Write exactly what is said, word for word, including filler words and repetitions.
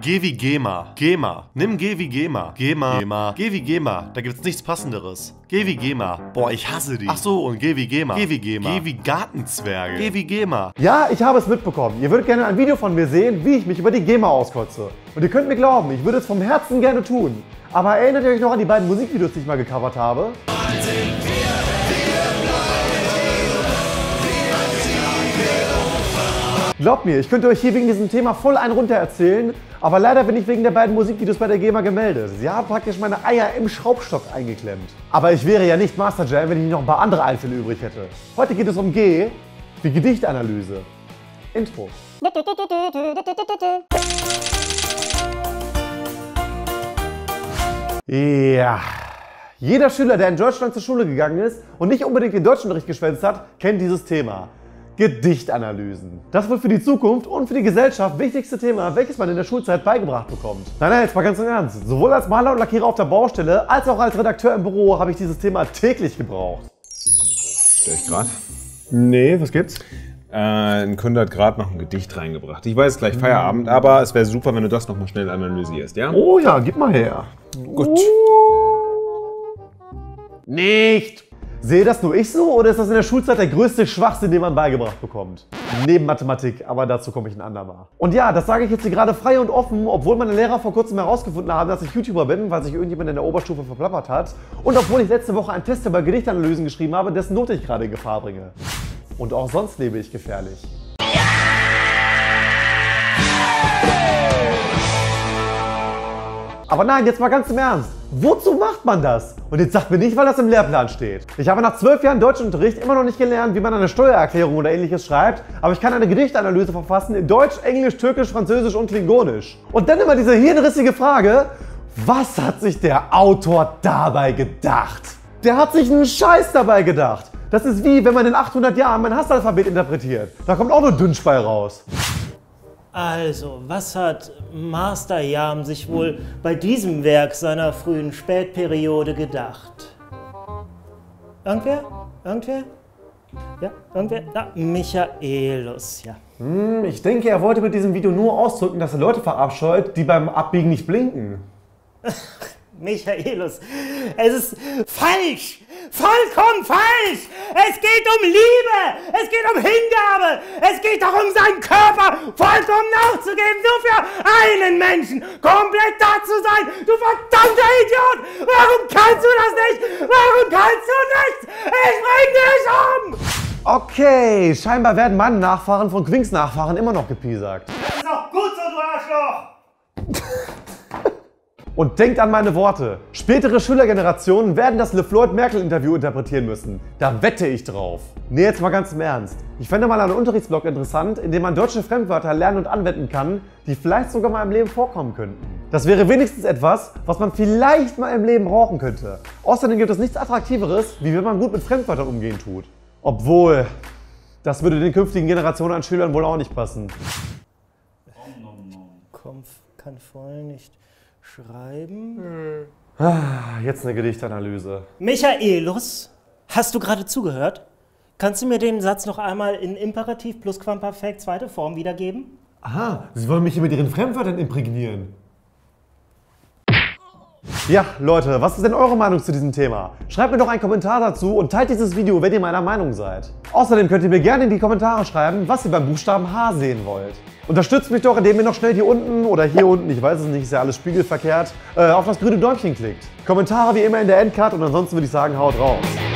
G wie GEMA. GEMA. Nimm G wie GEMA. GEMA. GEMA. G wie GEMA. Da gibt's nichts Passenderes. G wie GEMA. Boah, ich hasse die. Ach so, und G wie GEMA. G wie GEMA. G wie Gartenzwerge. G wie GEMA. Ja, ich habe es mitbekommen. Ihr würdet gerne ein Video von mir sehen, wie ich mich über die GEMA auskotze. Und ihr könnt mir glauben, ich würde es vom Herzen gerne tun. Aber erinnert ihr euch noch an die beiden Musikvideos, die ich mal gecovert habe? Glaubt mir, ich könnte euch hier wegen diesem Thema voll einen runter erzählen, aber leider bin ich wegen der beiden Musikvideos bei der GEMA gemeldet. Sie haben praktisch meine Eier im Schraubstock eingeklemmt. Aber ich wäre ja nicht Master Jam, wenn ich noch ein paar andere Einfälle übrig hätte. Heute geht es um G wie Gedichtanalyse. Intro. Ja. Jeder Schüler, der in Deutschland zur Schule gegangen ist und nicht unbedingt den Deutschunterricht geschwänzt hat, kennt dieses Thema. Gedichtanalysen. Das wird für die Zukunft und für die Gesellschaft wichtigste Thema, welches man in der Schulzeit beigebracht bekommt. Nein, nein, jetzt mal ganz im Ernst. Sowohl als Maler und Lackierer auf der Baustelle, als auch als Redakteur im Büro habe ich dieses Thema täglich gebraucht. Stör ich gerade? Nee, was gibt's? Äh, ein Kunde hat gerade noch ein Gedicht reingebracht. Ich weiß, gleich Feierabend, aber es wäre super, wenn du das nochmal schnell analysierst, ja? Oh ja, gib mal her. Gut. Nicht! Sehe das nur ich so oder ist das in der Schulzeit der größte Schwachsinn, den man beigebracht bekommt? Neben Mathematik, aber dazu komme ich ein andermal. Und ja, das sage ich jetzt hier gerade frei und offen, obwohl meine Lehrer vor kurzem herausgefunden haben, dass ich YouTuber bin, weil sich irgendjemand in der Oberstufe verplappert hat. Und obwohl ich letzte Woche einen Test über Gedichtanalysen geschrieben habe, dessen Note ich gerade in Gefahr bringe. Und auch sonst lebe ich gefährlich. Aber nein, jetzt mal ganz im Ernst. Wozu macht man das? Und jetzt sagt mir nicht, weil das im Lehrplan steht. Ich habe nach zwölf Jahren Deutschunterricht immer noch nicht gelernt, wie man eine Steuererklärung oder ähnliches schreibt, aber ich kann eine Gedichtanalyse verfassen in Deutsch, Englisch, Türkisch, Französisch und Klingonisch. Und dann immer diese hirnrissige Frage, was hat sich der Autor dabei gedacht? Der hat sich einen Scheiß dabei gedacht. Das ist wie, wenn man in achthundert Jahren mein Hassalphabet interpretiert. Da kommt auch nur Dünnspei raus. Also, was hat Master Jam sich wohl bei diesem Werk seiner frühen Spätperiode gedacht? Irgendwer? Irgendwer? Ja, irgendwer? Ja, Michaelus, ja. Hm, ich denke, er wollte mit diesem Video nur ausdrücken, dass er Leute verabscheut, die beim Abbiegen nicht blinken. Michaelus, es ist falsch! Vollkommen falsch! Es geht um Liebe! Es geht um Hingabe! Es geht darum, seinen Körper vollkommen nachzugeben! Nur für einen Menschen! Komplett da zu sein! Du verdammter Idiot! Warum kannst du das nicht? Warum kannst du nichts? Ich bring dich um! Okay, scheinbar werden meine Nachfahren von Quinks Nachfahren immer noch gepiesackt. Das ist auch gut so, du Arschloch! Und denkt an meine Worte. Spätere Schülergenerationen werden das LeFloid-Merkel-Interview interpretieren müssen. Da wette ich drauf. Nee, jetzt mal ganz im Ernst. Ich fände mal einen Unterrichtsblock interessant, in dem man deutsche Fremdwörter lernen und anwenden kann, die vielleicht sogar mal im Leben vorkommen könnten. Das wäre wenigstens etwas, was man vielleicht mal im Leben brauchen könnte. Außerdem gibt es nichts Attraktiveres, wie wenn man gut mit Fremdwörtern umgehen tut. Obwohl, das würde den künftigen Generationen an Schülern wohl auch nicht passen. Kampf kann voll nicht... Schreiben? Jetzt eine Gedichtanalyse. Michaelus, hast du gerade zugehört? Kannst du mir den Satz noch einmal in Imperativ plus Quamperfekt zweite Form wiedergeben? Aha, Sie wollen mich hier mit Ihren Fremdwörtern imprägnieren. Ja, Leute, was ist denn eure Meinung zu diesem Thema? Schreibt mir doch einen Kommentar dazu und teilt dieses Video, wenn ihr meiner Meinung seid. Außerdem könnt ihr mir gerne in die Kommentare schreiben, was ihr beim Buchstaben H sehen wollt. Unterstützt mich doch, indem ihr noch schnell hier unten oder hier unten, ich weiß es nicht, ist ja alles spiegelverkehrt, äh, auf das grüne Däumchen klickt. Kommentare wie immer in der Endcard und ansonsten würde ich sagen, haut raus.